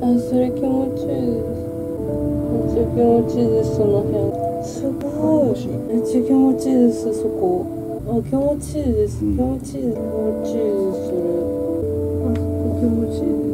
それ気持ちいいです。めっちゃ気持ちいいです、その辺。すごい。めっちゃ気持ちいいです、そこ。あ、気持ちいいです。気持ちいいです。気持ちいいです、それ。あ、気持ちいいです。